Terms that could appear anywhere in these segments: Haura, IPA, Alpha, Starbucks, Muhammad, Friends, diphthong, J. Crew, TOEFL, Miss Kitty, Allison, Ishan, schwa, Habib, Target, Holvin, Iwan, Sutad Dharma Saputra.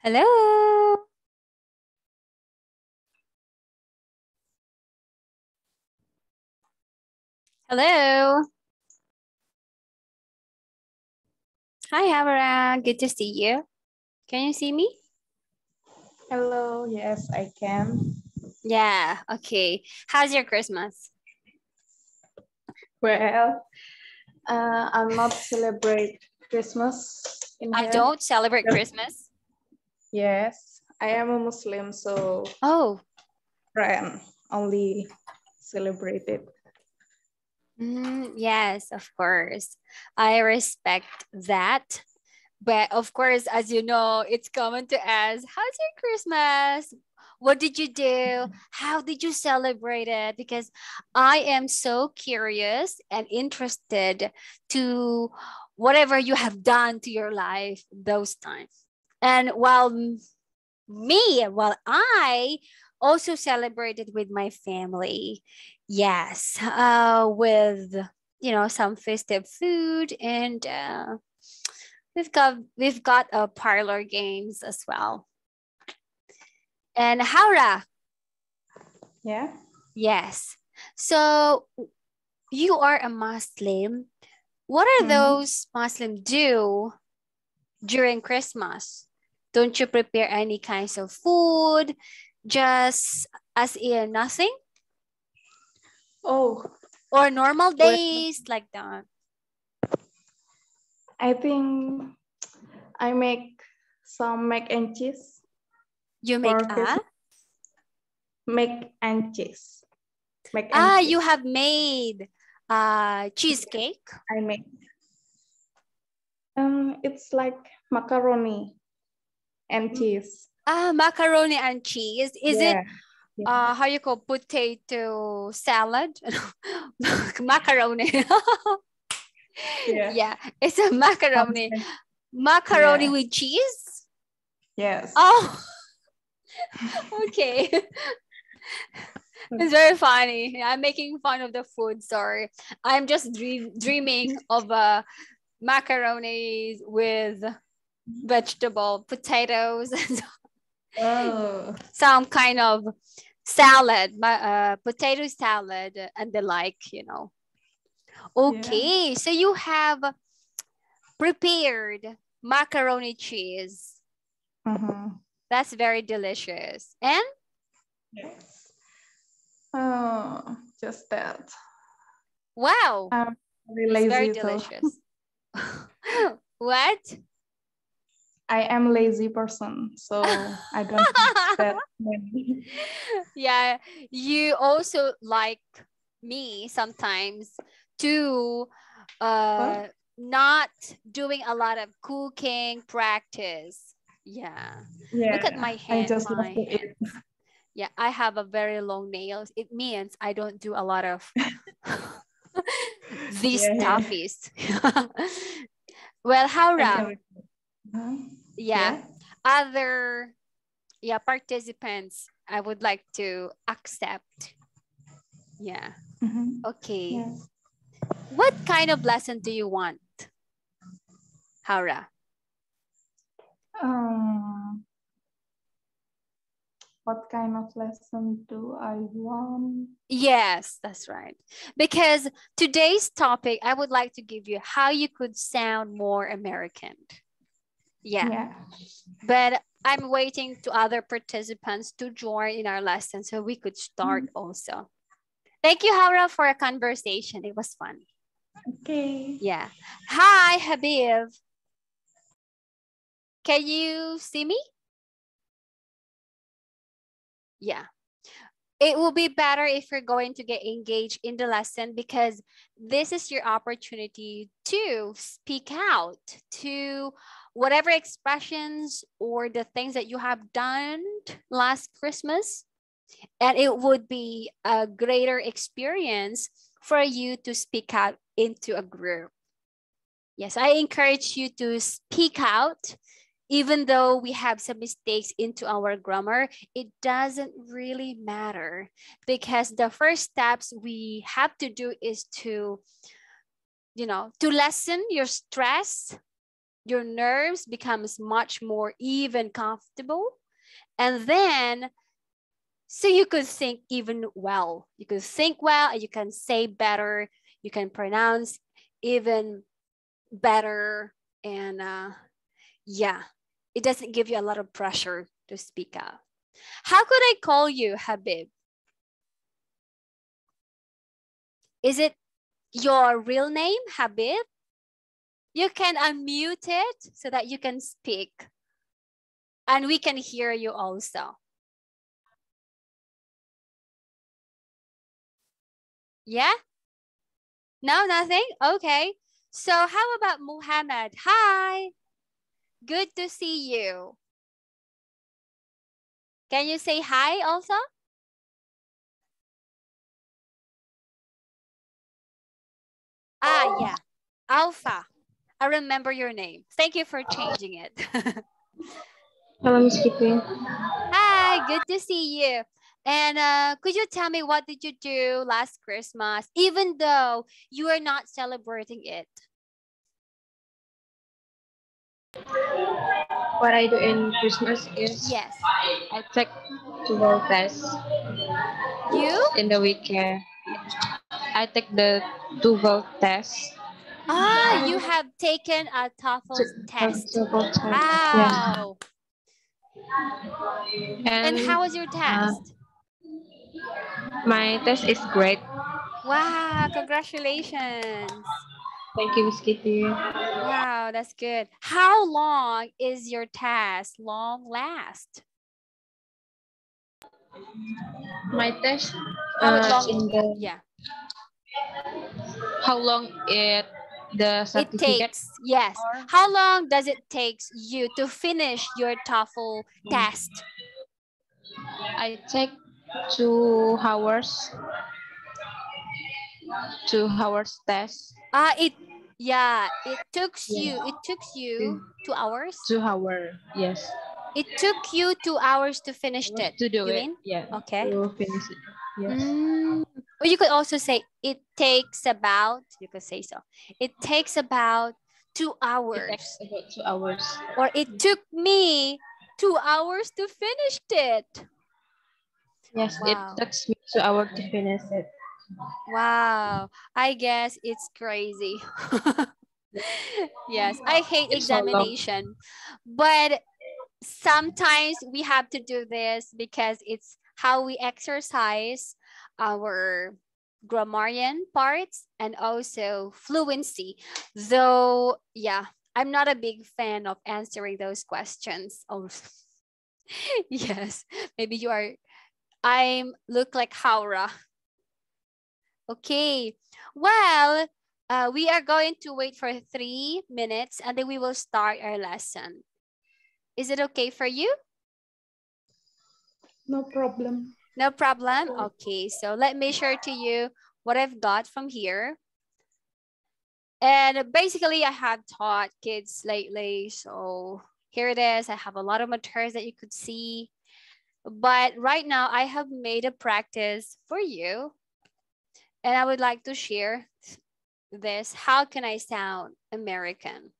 Hello. Hello. Hi, Havara. Good to see you. Can you see me? Hello. Yes, I can. Yeah. Okay. How's your Christmas? Well, I'm not celebrate Christmas. I don't celebrate Christmas. Yes, I am a Muslim, so Friend only celebrated. Yes, of course. I respect that. But of course, as you know, it's common to ask, how's your Christmas? What did you do? How did you celebrate it? Because I am so curious and interested to whatever you have done to your life those times. And I also celebrated with my family. Yes, with, some festive food, and we've got parlor games as well. And Haura. Yeah. Yes. So you are a Muslim. What are those Muslims do during Christmas? Don't you prepare any kinds of food? Just as in nothing? Oh. Or normal days like that? I think I make some mac and cheese. You make mac and cheese. You have made cheesecake. I make. It's like macaroni and cheese. Macaroni and cheese. Is it how you call potato salad? Macaroni. Yeah, it's a macaroni. Macaroni with cheese. Yes. Oh. Okay. It's very funny. I'm making fun of the food, sorry. I'm just dreaming of macaroni with vegetable, potatoes, and some kind of salad, potato salad and the like, Okay, so you have prepared macaroni cheese. Mm-hmm. That's very delicious. And? Yes. Oh, just that. Wow. I'm really lazy, very delicious. What? I am a lazy person, so I don't eat that many. Yeah, you also like me sometimes to not doing a lot of cooking practice. Yeah. Look at my hand. I just love to eat. Yeah, I have a very long nails. It means I don't do a lot of these toughies. Well, Haura. Other participants I would like to accept. Yeah. Mm-hmm. Okay. Yeah. What kind of lesson do you want, Haura? What kind of lesson do I want? Yes, that's right. Because today's topic, I would like to give you how you could sound more American. Yeah. But I'm waiting to other participants to join in our lesson so we could start also. Thank you, Haura, for a conversation. It was fun. Okay. Yeah. Hi, Habib. Can you see me? Yeah. It will be better if you're going to get engaged in the lesson, because this is your opportunity to speak out to whatever expressions or the things that you have done last Christmas. And it would be a greater experience for you to speak out into a group. Yes, I encourage you to speak out. Even though we have some mistakes into our grammar, it doesn't really matter, because the first steps we have to do is to lessen your stress your nerves becomes much more even comfortable. And then, so you could think even well. You could think well, and you can say better. You can pronounce even better. And yeah, it doesn't give you a lot of pressure to speak up. How could I call you, Habib? Is it your real name, Habib? You can unmute it so that you can speak. And we can hear you also. Yeah? No, nothing? Okay. So how about Muhammad? Hi. Good to see you. Can you say hi also? Ah, yeah. Alpha. I remember your name. Thank you for changing it. Hello, Miss Kitty. Hi, good to see you. And could you tell me what did you do last Christmas, even though you are not celebrating it? What I do in Christmas is yes, I take TOEFL test. You? In the weekend, I take the TOEFL test. Ah, you have taken a TOEFL test. Wow. Yeah. And how was your test? My test is great. Wow, congratulations. Thank you, Miss Kitty. Wow, that's good. How long is your test long last? My test how long it takes, yes. How long does it take you to finish your TOEFL test? I take 2 hours. 2 hours test. It took you 2 hours? 2 hours, yes. It took you 2 hours to finish it? To do it, yeah. Okay. To finish it, yes. Mm. Or you could also say, it takes about, you could say so. It takes about 2 hours. It takes about 2 hours. Or it took me 2 hours to finish it. Yes, wow. It takes me 2 hours to finish it. Wow, I guess it's crazy. Yes, I hate examination. But sometimes we have to do this because it's how we exercise our grammarian parts and also fluency. Though, yeah, I'm not a big fan of answering those questions. Oh, yes, maybe you are. I look like Haura. Okay, well, we are going to wait for 3 minutes and then we will start our lesson. Is it okay for you? No problem. No problem? Okay, so let me share to you what I've got from here. And basically, I have taught kids lately. So here it is. I have a lot of materials that you could see. But right now, I have made a practice for you. And I would like to share this. How can I sound American?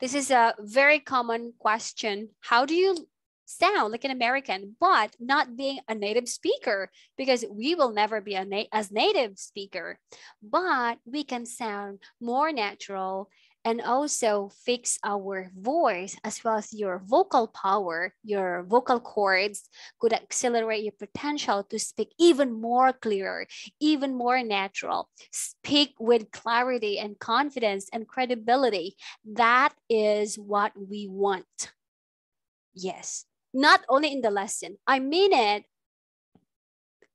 This is a very common question. How do you sound like an American, but not being a native speaker? Because we will never be as native speaker, but we can sound more natural and also fix our voice as well as your vocal power. Your vocal cords could accelerate your potential to speak even more clearer, even more natural. Speak with clarity and confidence and credibility. That is what we want. Yes, not only in the lesson, I mean it,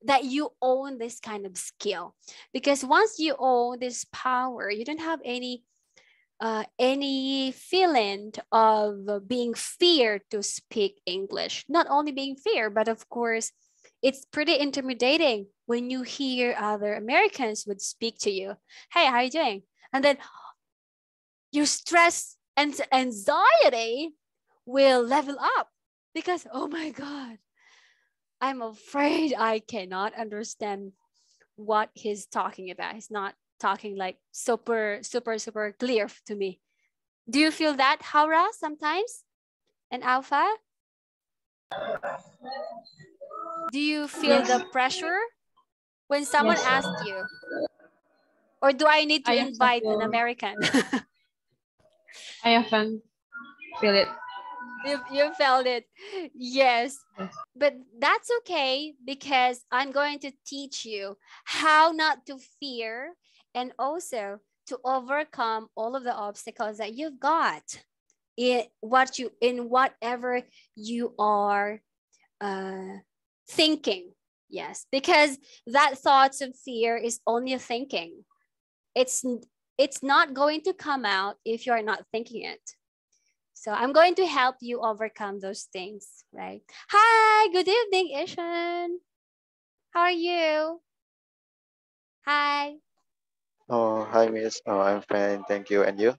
that you own this kind of skill. Because once you own this power, you don't have any feeling of being feared to speak English. Not only being feared, but of course, it's pretty intimidating when you hear other Americans would speak to you. Hey, how are you doing? And then your stress and anxiety will level up because, oh my God, I'm afraid I cannot understand what he's talking about. He's not talking like super clear to me. Do you feel that, Haura, sometimes? And Alpha? Do you feel the pressure when someone asks you? Or do I need to invite an American? I often feel it. You felt it. Yes. But that's okay, because I'm going to teach you how not to fear and also to overcome all of the obstacles that you've got in whatever you are thinking. Yes, because that thoughts of fear is only thinking. It's not going to come out if you are not thinking it. So I'm going to help you overcome those things, right? Hi, good evening, Ishan. How are you? Hi. Oh, hi, Miss. Oh, I'm fine. Thank you. And you?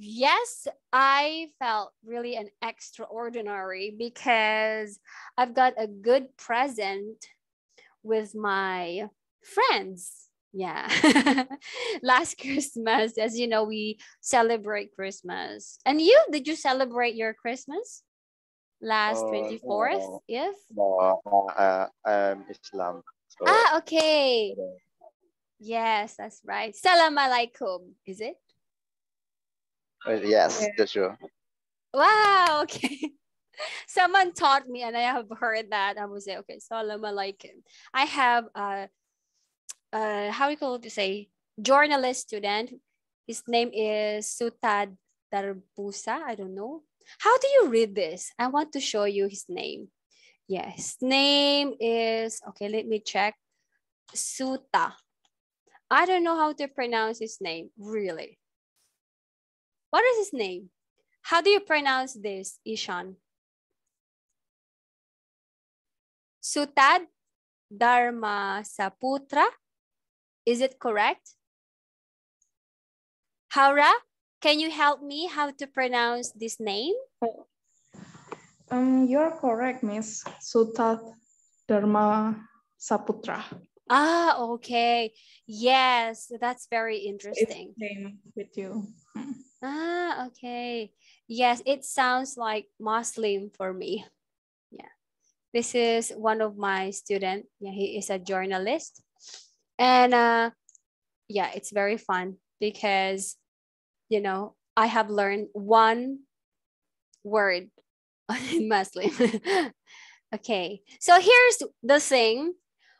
Yes, I felt really an extraordinary because I've got a good present with my friends. Yeah. Last Christmas, as you know, we celebrate Christmas. And you, did you celebrate your Christmas last 24th? No. Yes. No, I'm Islam. So. Ah, okay. Yes, that's right. Salam alaikum, is it? Yes, that's true. Wow, okay. Someone taught me and I have heard that. I would say, okay, salam alaikum. I have journalist student. His name is Sutad Darbusa. I don't know. How do you read this? I want to show you his name. Yeah, his name is, okay, let me check. Suta. I don't know how to pronounce his name, really. What is his name? How do you pronounce this, Ishan? Sutad Dharma Saputra. Is it correct? Haura, can you help me how to pronounce this name? You're correct, Miss. Sutad Dharma Saputra. Ah, okay. Yes, that's very interesting. Same with you. Ah, okay. Yes, it sounds like Muslim for me. Yeah. This is one of my students. Yeah, he is a journalist. And yeah, it's very fun because, you know, I have learned one word in Muslim. Okay, so here's the thing.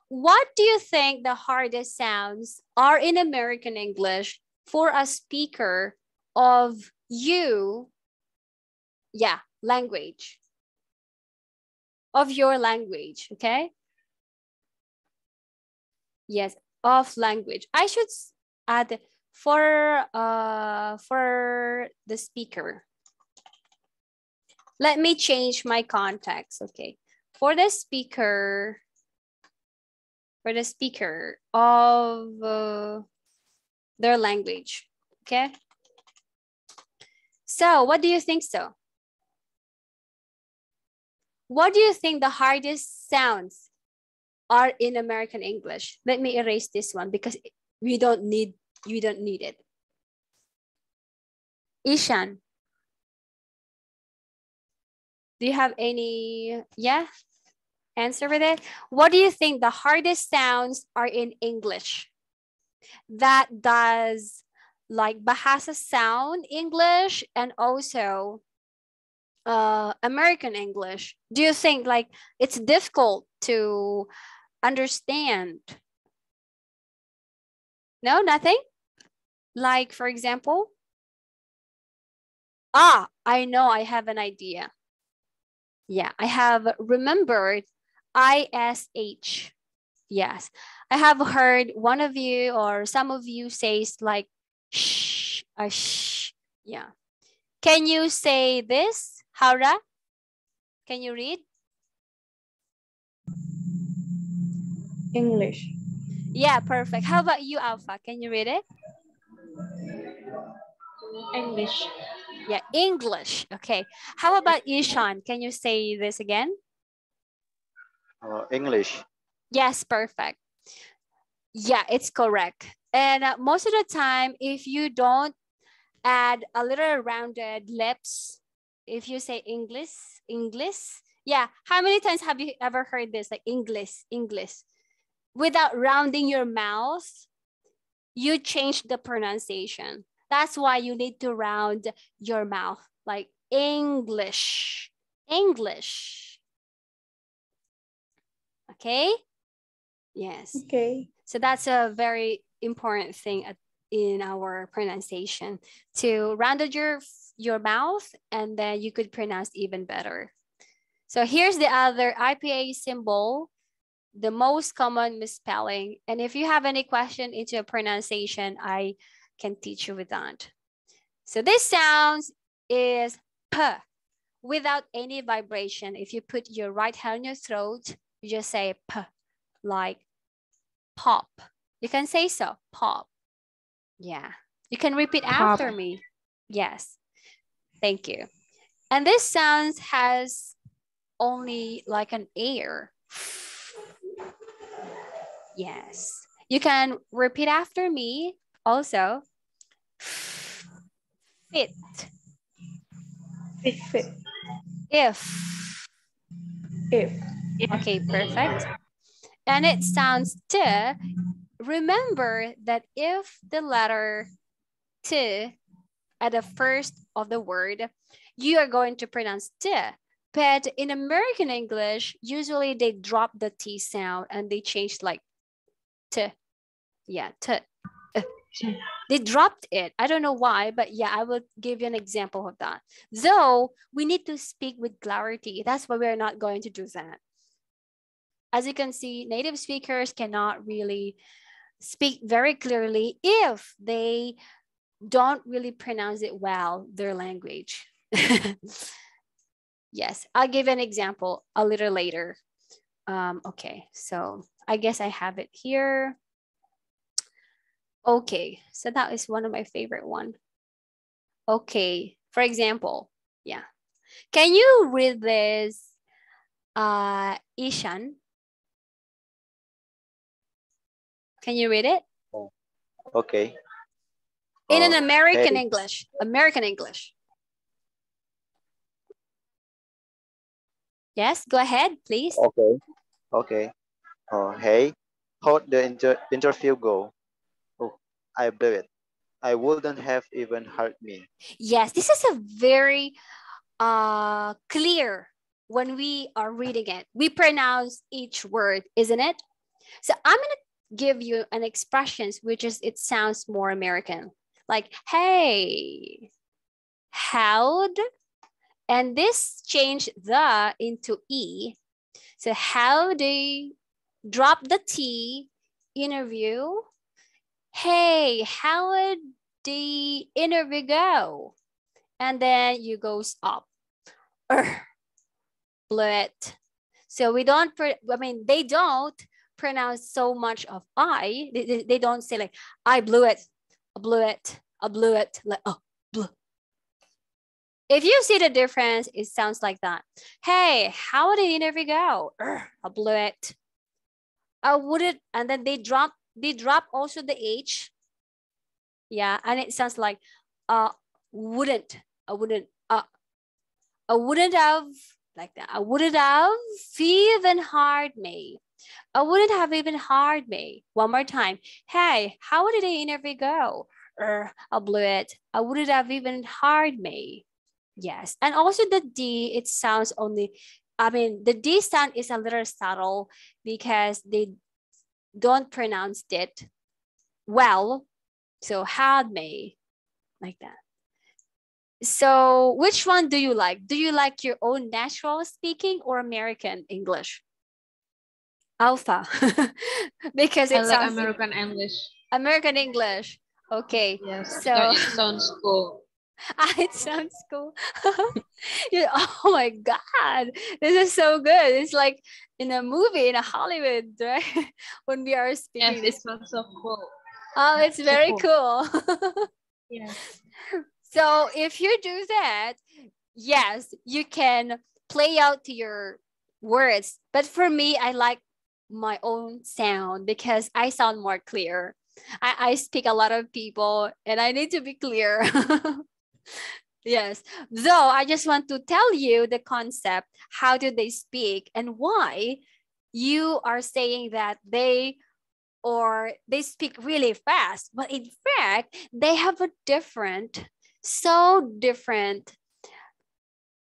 What do you think the hardest sounds are in American English for a speaker of your language? Okay, yes, of language. I should add for the speaker. Let me change my context. Okay, for the speaker of their language. Okay. So what do you think so? What do you think the hardest sounds are in American English? Let me erase this one because you don't need it. Ishan, do you have any answer with it? What do you think the hardest sounds are in English? That does like Bahasa sound English and also American English. Do you think like it's difficult to understand? No, nothing? Like for example, I know, I have an idea. Yeah, I have remembered ISH. Yes, I have heard one of you or some of you says like shh, a shh. Yeah. Can you say this, Haura? Can you read? English. Yeah, perfect. How about you, Alpha? Can you read it? English. Yeah, English. Okay. How about Ishan? Can you say this again? English. Yes, perfect. Yeah, it's correct. And most of the time, if you don't add a little rounded lips. If you say English, English. Yeah, how many times have you ever heard this? Like English, English. Without rounding your mouth, you change the pronunciation. That's why you need to round your mouth. Like English, English. Okay? Yes. Okay. So that's a very important thing in our pronunciation, to round your mouth, and then you could pronounce even better. So here's the other IPA symbol, the most common misspelling. And if you have any question into a pronunciation, I can teach you with that. So this sound is P without any vibration. If you put your right hand on your throat, you just say P, like pop. You can say so, pop. Yeah, you can repeat pop after me. Yes, thank you. And this sound has only like an air. Yes, you can repeat after me also. Fit. Fit. If. Okay, perfect. And it sounds T. Remember that if the letter T at the first of the word, you are going to pronounce T. But in American English, usually they drop the T sound and they change like T. Yeah, T. They dropped it. I don't know why, but yeah, I will give you an example of that. Though we need to speak with clarity. That's why we're not going to do that. As you can see, native speakers cannot really speak very clearly if they don't really pronounce it well, their language. Yes, I'll give an example a little later. Okay, so I guess I have it here. Okay, so that is one of my favorite one. Okay, for example, yeah. Can you read this, Ishan? Can you read it? Okay. In an American English, American English. Yes, go ahead, please. Okay, okay. Hey, how'd the interview go? Oh, I blew it. I wouldn't have even heard me. Yes, this is a very clear when we are reading it. We pronounce each word, isn't it? So I'm gonna give you an expression, which is, it sounds more American. Like, hey, how'd? And this changed the into E. So how do you drop the T, interview? Hey, how would the interview go? And then you goes up. Blew it. So we don't, they don't pronounce so much of I. They don't say like, I blew it, I blew it, I blew it. Like, oh, blew. If you see the difference, it sounds like that. Hey, how did the interview go? I blew it. I wouldn't, and then they drop also the H. Yeah, and it sounds like wouldn't. I wouldn't have, like that. I wouldn't have even heard me. I wouldn't have even heard me. One more time. Hey, how did the interview go? I blew it. I wouldn't have even heard me. Yes, and also the D, it sounds only, the D sound is a little subtle because they don't pronounce it well. So had me, like that. So which one do you like? Do you like your own natural speaking or American English? Alpha, because it sounds like American English. American English, okay. Yes. So it sounds cool. It sounds cool. Oh my God, this is so good. It's like in a movie, in a Hollywood, right? When we are speaking. Yes, it sounds so cool. Oh, it's very cool. Yes. So if you do that, yes, you can play out to your words. But for me, I like my own sound because I sound more clear. I speak a lot of people and I need to be clear. Yes. So I just want to tell you the concept. How do they speak and why you are saying that they speak really fast. But in fact, they have a different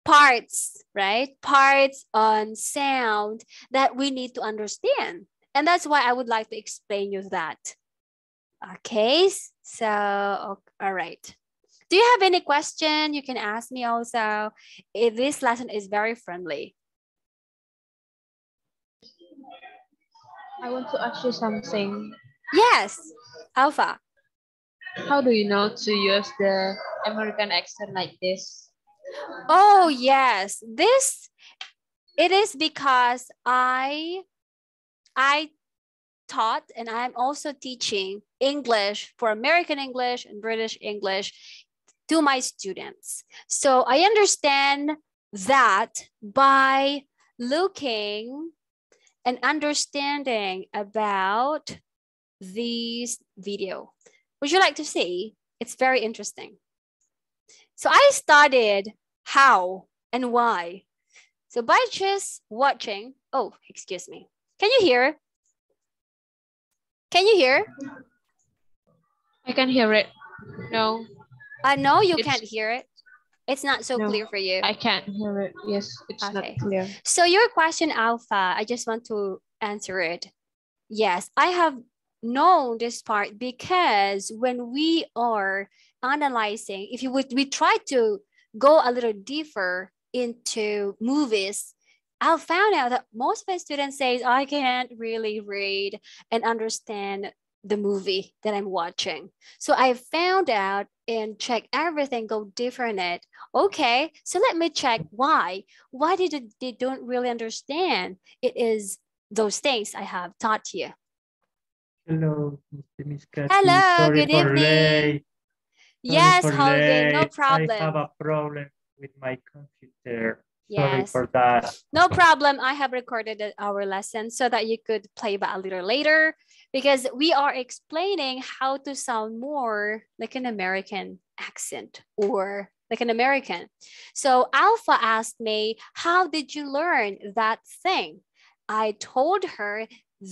parts, right? Parts on sound that we need to understand. And that's why I would like to explain you that. Okay, so, all right. Do you have any question? You can ask me also. This lesson is very friendly. I want to ask you something. Yes, Alpha. How do you know to use the American accent like this? Oh, yes. It is because I taught and I'm also teaching English for American English and British English to my students. So I understand that by looking and understanding about these video. Would you like to see? It's very interesting. So I studied how and why. So by just watching, oh, excuse me. Can you hear? Can you hear? I can hear it. No. No, you can't hear it. It's not so clear for you. I can't hear it. Yes, it's not clear. So your question, Alpha, I just want to answer it. Yes, I have known this part because when we are analyzing, if you would, we try to go a little deeper into movies, I found out that most of my students say, I can't really read and understand the movie that I'm watching. So I found out and check everything, go different it. Okay, so let me check why. Why did they don't really understand? It is those things I have taught you. Hello, Miss Kitty. Hello, sorry, good evening. Yes, Holvin, no problem. I have a problem with my computer. Yes. Sorry for that. No problem. I have recorded our lesson so that you could play back a little later because we are explaining how to sound more like an American accent or like an American. So Alpha asked me, how did you learn that thing? I told her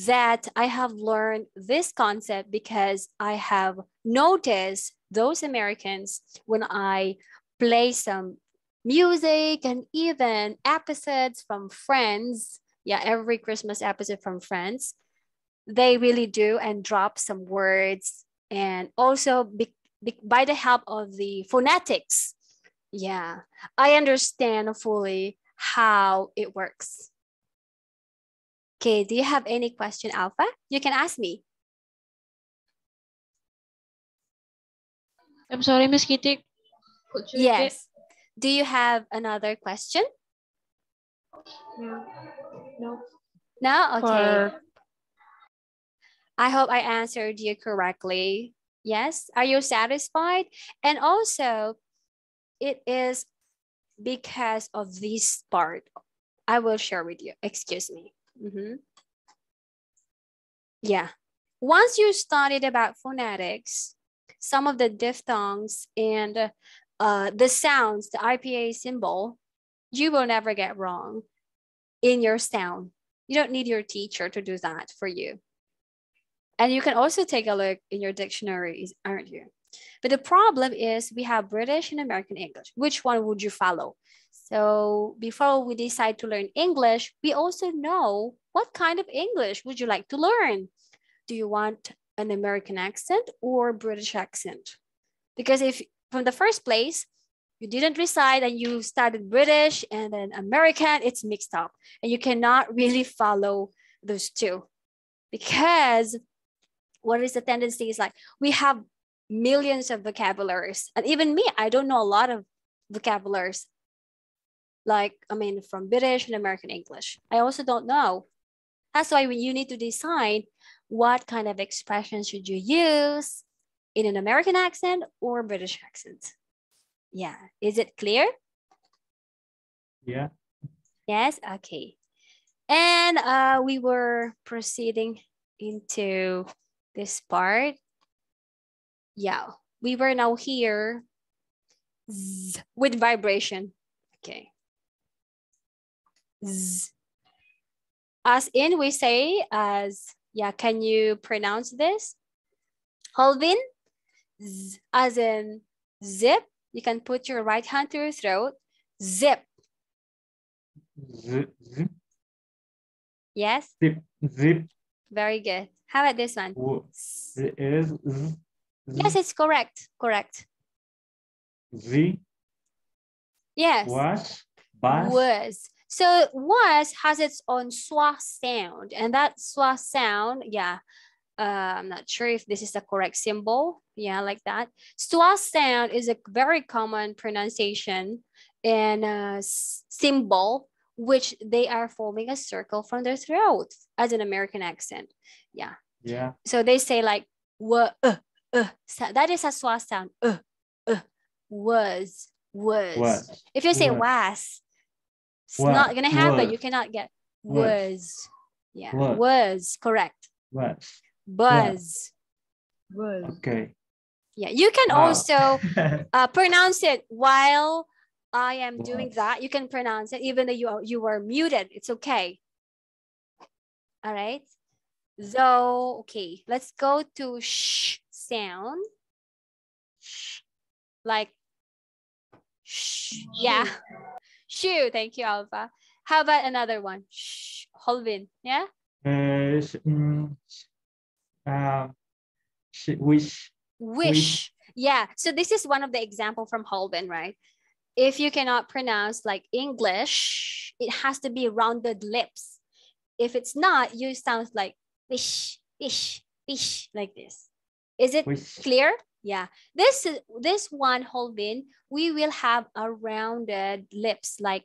that I have learned this concept because I have noticed those Americans when I play some music and even episodes from Friends. Yeah, every Christmas episode from Friends, they really do and drop some words and also by the help of the phonetics. Yeah, I understand fully how it works. Okay, do you have any question, Alpha? You can ask me. I'm sorry, Miss Kitty. Yes. Do you have another question? No. No. No? Okay. I hope I answered you correctly. Yes? Are you satisfied? And also, it is because of this part. I will share with you. Excuse me. Mm-hmm. Yeah. Once you studied about phonetics, some of the diphthongs and the sounds, the IPA symbol, you will never get wrong in your sound. You don't need your teacher to do that for you. And you can also take a look in your dictionaries, aren't you? But the problem is we have British and American English. Which one would you follow? So before we decide to learn English, we also know what kind of English would you like to learn? Do you want an American accent or British accent? Because if from the first place, you didn't decide and you started British and then American, it's mixed up. And you cannot really follow those two because what is the tendency is like we have millions of vocabularies. And even me, I don't know a lot of vocabularies. Like, I mean, from British and American English. I also don't know. That's why you need to decide what kind of expressions should you use in an American accent or British accent. Yeah, is it clear? Yeah. Yes, okay. And we were proceeding into this part. yeah, we were now here z with vibration. Okay. Z. As in, we say as, yeah, can you pronounce this? Holvin, z, as in zip. You can put your right hand to your throat. Zip. Zip. Yes. Zip. Zip. Very good. How about this one? Z is z. Yes, it's correct. Correct. Z. Yes. Was. Bas. Was. So was has its own schwa sound, and that schwa sound, yeah. I'm not sure if this is the correct symbol. Yeah, like that. Schwa sound is a very common pronunciation and symbol, which they are forming a circle from their throat as an American accent. Yeah. Yeah. So they say like so that is a schwa sound. Was. If you say was, it's not gonna happen. You cannot get was. Yeah. Was, correct. Was. Buzz. Was. Okay. Yeah, you can also pronounce it while I am doing that. You can pronounce it even though you were muted. It's okay. All right. So, okay, let's go to sh sound. Sh, like sh. Yeah. Shoo. Thank you, Alpha. How about another one? Shh. Holvin. Yeah. Wish. Yeah. So this is one of the examples from Holvin, right? If you cannot pronounce like English, it has to be rounded lips. If it's not, you sound like wish, wish, wish, like this. Is it wish. Clear? Yeah. This one, Holvin, we will have a rounded lips like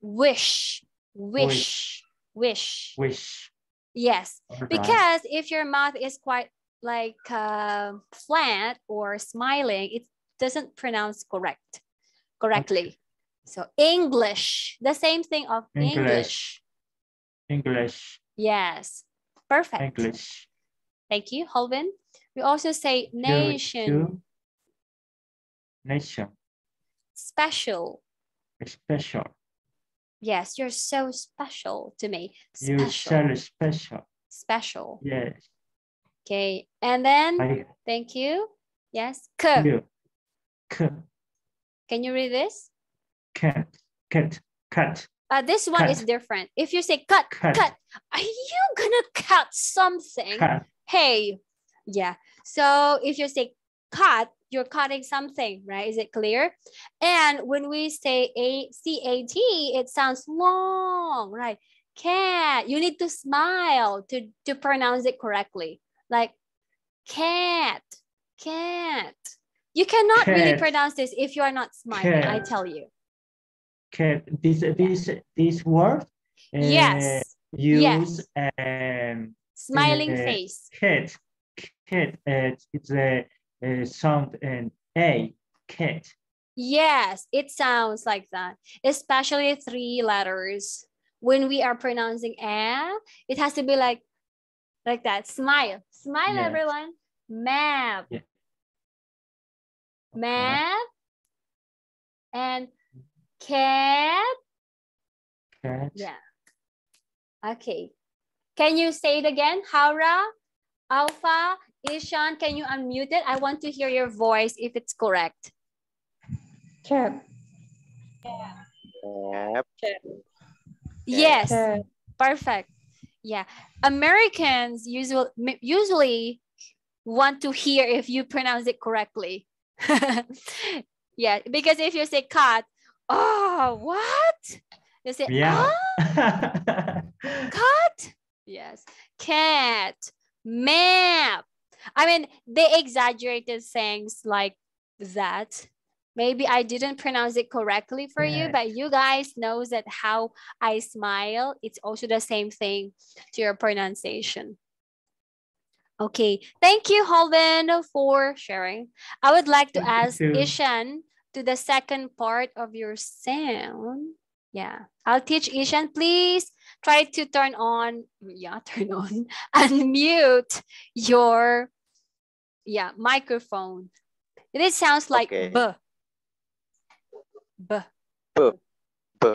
wish, wish, wish, wish. Wish. Yes, right. Because if your mouth is quite like flat or smiling, it doesn't pronounce correctly. Okay. So English, the same thing of English. English. Yes, perfect. English. Thank you, Holvin. We also say nation. Nation. Special. Special. Yes, you're so special to me. Special. You're so special. Special. Yes. Okay, and then, thank you. Yes, K. K. Can you read this? Cat, cat, cat. This one is different. If you say cut, cut, are you gonna cut something? Cut. Hey, yeah. So if you say cut, you're cutting something, right? Is it clear? And when we say cat, it sounds long, right? Cat, you need to smile to pronounce it correctly. Like cat, cat. You cannot really pronounce this if you are not smiling, I tell you. Cat, this word? Yes. Use smiling face. Cat, it's a sound and A, cat. Yes, it sounds like that, especially three letters. When we are pronouncing A, it has to be like that, smile. Smile, yes. Everyone. Map. Yeah. Map and cat. Yeah. Okay. Can you say it again? Haura, Alpha, Ishan, can you unmute it? I want to hear your voice if it's correct. Cat. Yes. Cat. Perfect. Yeah. Americans usually want to hear if you pronounce it correctly. Yeah, because if you say cat, oh, what? You say, yeah. Ah, cat? Yes, cat, map. I mean, they exaggerated things like that. Maybe I didn't pronounce it correctly for you, but you guys know that how I smile, it's also the same thing to your pronunciation. Okay, thank you, Holvin, for sharing. I would like to ask Ishan to the second part of your sound. Yeah, I'll teach Ishan. Please try to turn on, unmute your yeah, microphone. It sounds like okay. B. B. B. B.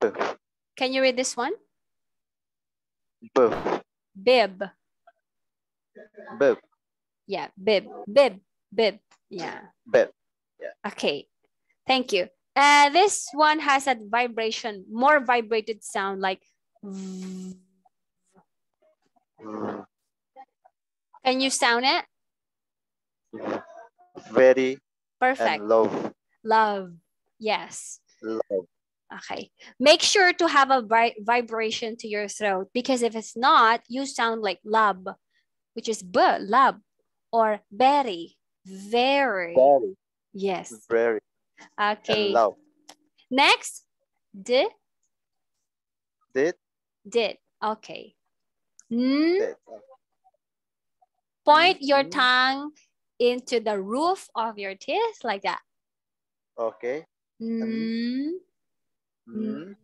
B. Can you read this one? B. Bib. Bib. Yeah, bib. Bib. Bib. Yeah. Bib. Yeah. Okay. Thank you. This one has a vibration, more vibrated sound like v. Can you sound it? Very perfect. Love. Love. Yes. Love. Okay. Make sure to have a vibration to your throat, because if it's not, you sound like lab, which is b, lab, or berry. Very. Very. Yes. Very. Okay. Love. Next, did. Did. Did. Okay. Mm. Did. Point your tongue into the roof of your teeth like that. Okay. Mm. Mm.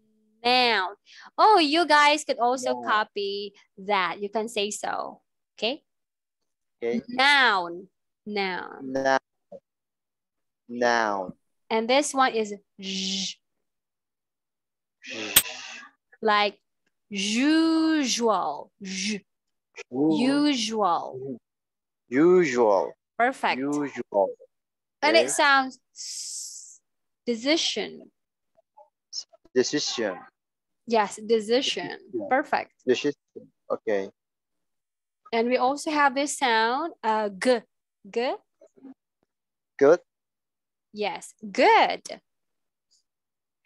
Now, oh, you guys could also yeah. copy that. You can say so. Okay. Okay. Noun. Noun. Noun. Noun. And this one is zh. Like usual. Zh. Usual. Usual. Perfect. Usual. And yeah. it sounds decision. Decision. Yes, decision. Decision. Perfect. Decision. Okay. And we also have this sound g. G. Good. Yes. Good.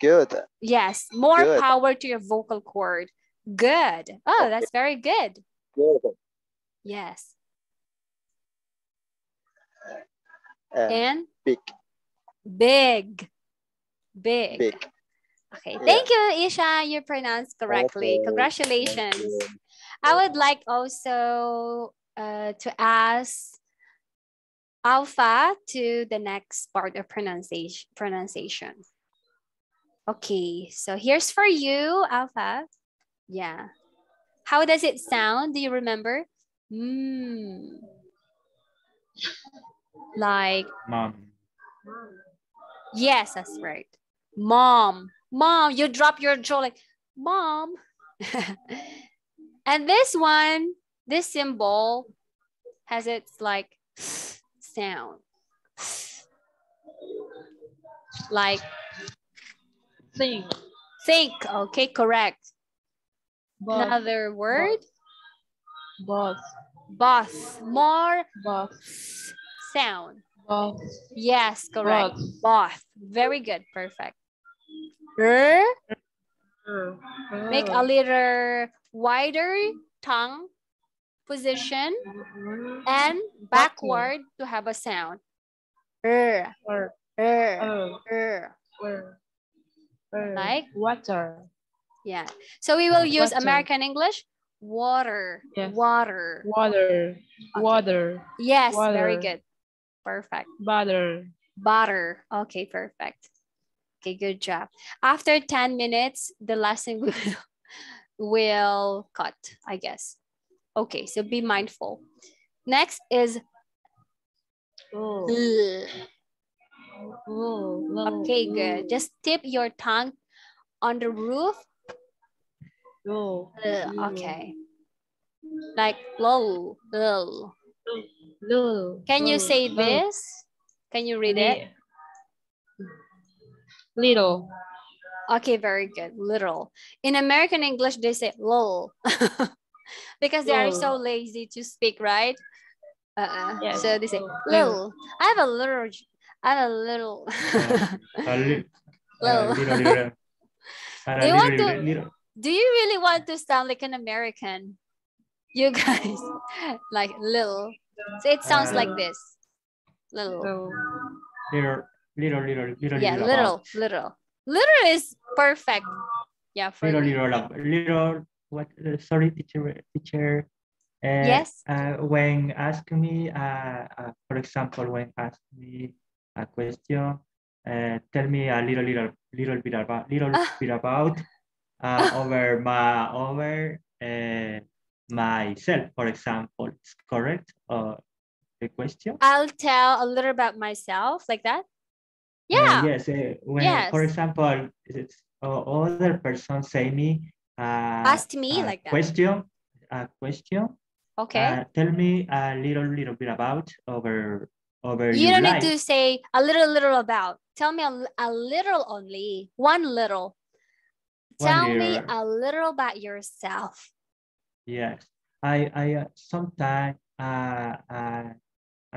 Good. Yes. More good. Power to your vocal cord. Good. Oh, okay. That's very good. Good. Yes. And big. Big. Big. Big. Okay. Yeah. Thank you, Isha. You pronounced correctly. Okay. Congratulations. I would like also to ask Alpha to the next part of pronunciation. Okay. So here's for you, Alpha. Yeah. How does it sound? Do you remember? Mm. Like mom. Yes, that's right. Mom. Mom, you drop your jaw like mom. And this one, this symbol has its like sound. Like think. Think. Okay, correct. Boss. Another word? Boss. Boss. More boss sound. Boss. Yes, correct. Boss. Boss. Very good. Perfect. R. R. R. Make a little wider tongue position and backward to have a sound. R. R. R. R. R. Like water. Yeah. So we will use water. American English. Water. Yes. Water. Water. Okay. Water. Yes. Water. Very good. Perfect. Butter. Butter. Okay. Perfect. Okay. Good job. After 10 minutes, the lesson will cut, I guess. Okay. So be mindful. Next is. Oh. Oh. Okay. Good. Just tip your tongue on the roof. Oh, okay. Like low, low, low. Can you say this? Can you read it? Little. Okay, very good. Little. In American English, they say low because they are so lazy to speak, right? Yes. So they say little. I have a little. I have a little. Little. They want to. Do you really want to sound like an American? You guys, like little. So it sounds like this. Little. Little. Yeah, little, little. Little is perfect. Yeah, for little. What? Sorry, teacher. Yes. When ask me, for example, when ask me a question, tell me a little bit about. Over myself, for example, is correct. the question? I'll tell a little about myself, like that. Yeah. Yes. When, yes. For example, other person say me. Ask me like that. A question. Okay. Tell me a little bit about over. You don't need to say a little about. Tell me a little only. Tell me a little about yourself. Yes, I sometimes I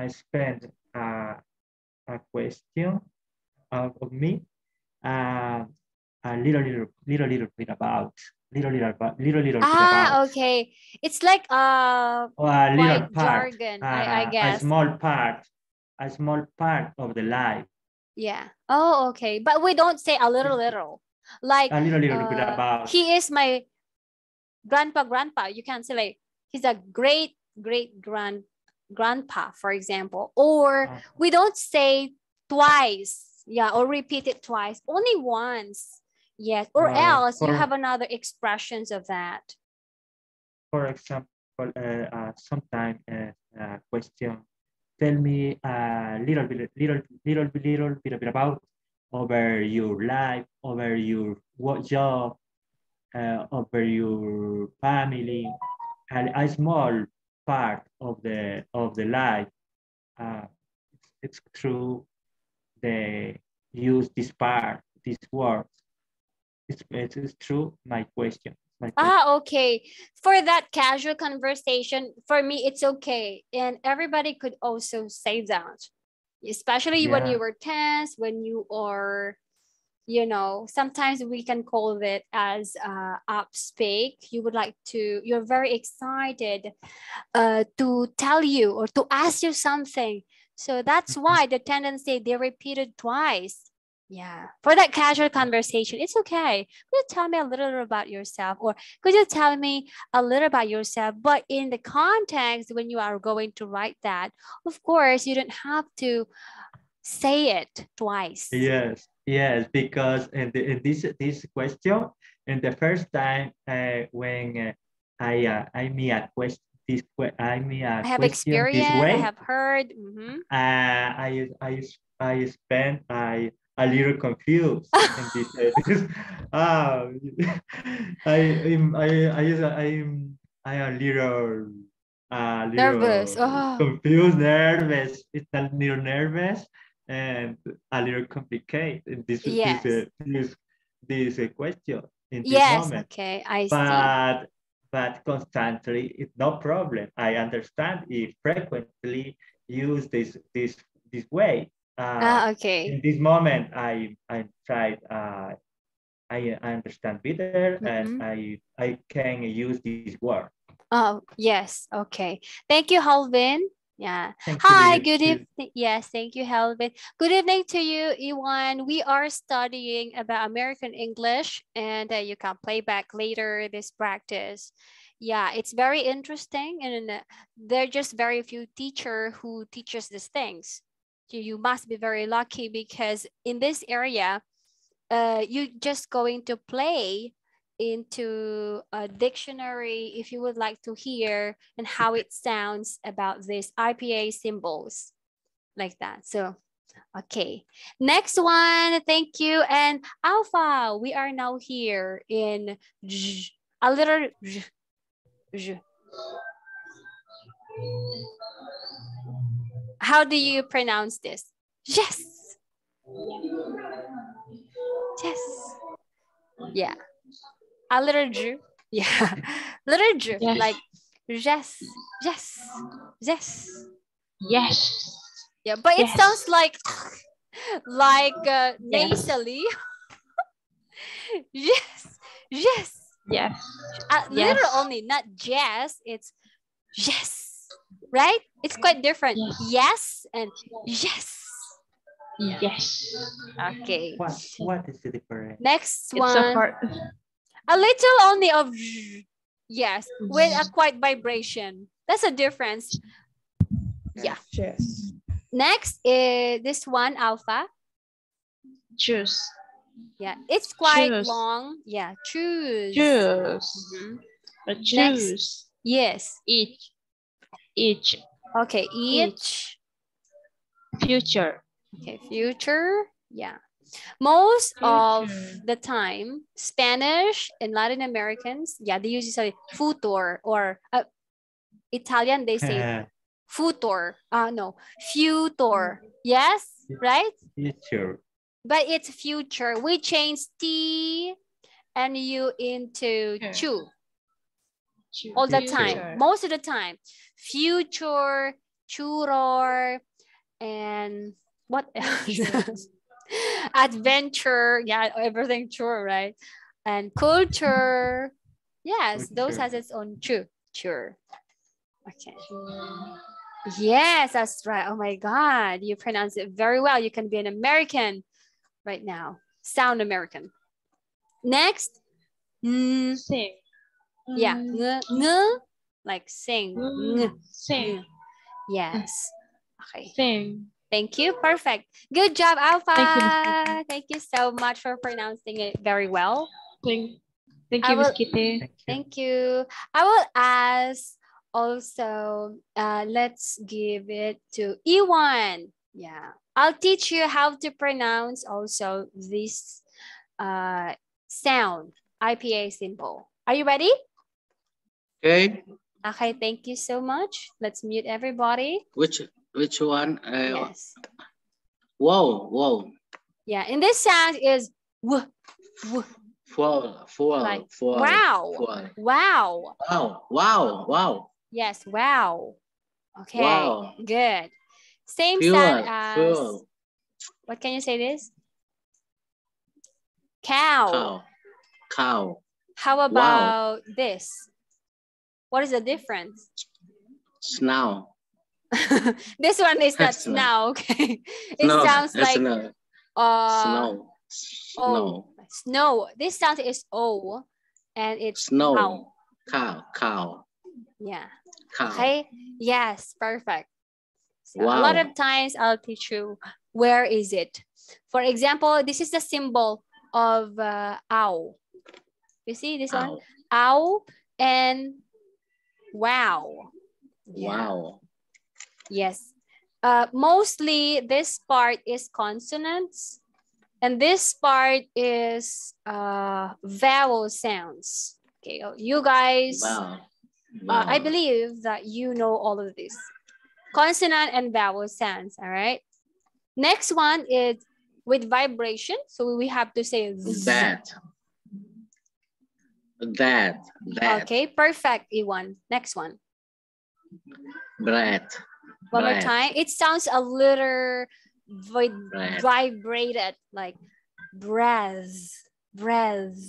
spend a question of me a little bit about. Little bit about. Okay. It's like a little part, jargon, I guess. A small part of the life. Yeah. Oh, okay. But we don't say a little. Like a little bit about. He is my grandpa. You can say like he's a great grandpa, for example. Or we don't say twice. Yeah, or repeat it twice. Only once. Yes, or else you have another expressions of that. For example, sometimes question, tell me a little bit about over your life, over your job, over your family, and a small part of the life. It's true. They use this word. It is true, my question. Okay. For that casual conversation, for me, it's okay. And everybody could also say that. Especially when you were tense, when you are, sometimes we can call it as upspeak. You would like to, you're very excited to tell you or to ask you something. So that's why the tendency, they repeated twice. Yeah, for that casual conversation, it's okay. Could you tell me a little about yourself? Or could you tell me a little about yourself? But in the context, when you are going to write that, of course, you don't have to say it twice. Yes, because in this question, in the first time when I meet a question, I have experienced, I have heard. Mm-hmm. I spent a little confused in this. I'm a little nervous. Confused, nervous. It's a little nervous and a little complicated in this question in this moment. Okay, I see. But constantly, it's no problem. I understand if frequently use this way. Okay. In this moment, I tried. I understand better, and I can use this word. Oh yes, okay. Thank you, Holvin. Yeah. Hi. Good evening. Yes, thank you, Holvin. Good evening to you, Iwan. We are studying about American English, and you can play back later this practice. Yeah, it's very interesting, and there are just very few teachers who teaches these things. You must be very lucky because in this area, you're just going to play into a dictionary if you would like to hear and how it sounds about this IPA symbols like that. So, okay. Next one. Thank you. And Alpha, we are now here in a little. How do you pronounce this? Yes. Yes. Yeah. A little Jew. Yeah. Little Jew. Yes. Like, yes. Yes. Yes. Yes. Yeah, but it sounds like nasally. Yes. Yes. Yes. Little only, not jazz. It's yes. Right? It's quite different. Yes, yes and yes. Yes. Okay. What is the difference? Next one. A little only of yes with a quiet vibration. That's a difference. Yeah. Yes. Next is this one, Alpha. Choose. Yeah. It's quite long. Yeah. Choose. Choose. Mm-hmm. Choose. Next. Yes. Each. Okay, each. Future. Okay, future. Yeah. Most of the time, Spanish and Latin Americans, yeah, they usually say futur or Italian, they say futur. No, futur. Yes, right? Future. But it's future. We change T and U into chu. All the time. Most of the time. Future, churor, and what else? Adventure, yeah, everything true, right? And culture, yes, culture. Those has its own true, sure. Okay. Yes, that's right. Oh my God, you pronounce it very well. You can be an American right now. Sound American. Next, sing. Yeah, like sing. Sing. Yes. Okay. Sing. Thank you. Perfect. Good job, Alpha. Thank you so much for pronouncing it very well. Thank you, Miss Kitty. Thank you. I will ask also, let's give it to Iwan. Yeah. I'll teach you how to pronounce also this sound, IPA symbol. Are you ready? Okay. Okay, thank you so much. Let's mute everybody. Which one? Yes. Wow, wow. Yeah, and this sound is w, w. Wow, wow, wow, wow, wow, wow. Yes, wow. Okay, wow. Good. Same fuel, sound as fuel. What can you say? This cow. Cow. Cow. How about wow. This? What is the difference? Snow. This one is not snow, okay. It snow. Sounds like snow. Snow. Snow. Snow. This sound is O and it's snow. Ow. Cow. Cow. Yeah. Cow. Okay. Yes, perfect. So wow. A lot of times I'll teach you where is it. For example, this is the symbol of ow. You see this ow. One? Ow and wow. Yeah. Wow. Yes, mostly this part is consonants and this part is vowel sounds. Okay, you guys, wow. Wow. I believe that you know all of this. Consonant and vowel sounds, all right? Next one is with vibration. So we have to say that. That. Okay, perfect, Iwan. Next one. Bread. One more time. It sounds a little vibrated, like breath. That's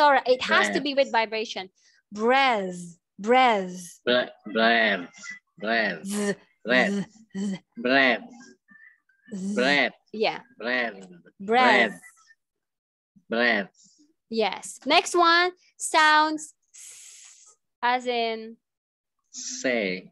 all right. It has to be with vibration. Breath. Yeah. Breath. Yes. Next one sounds. As in, say.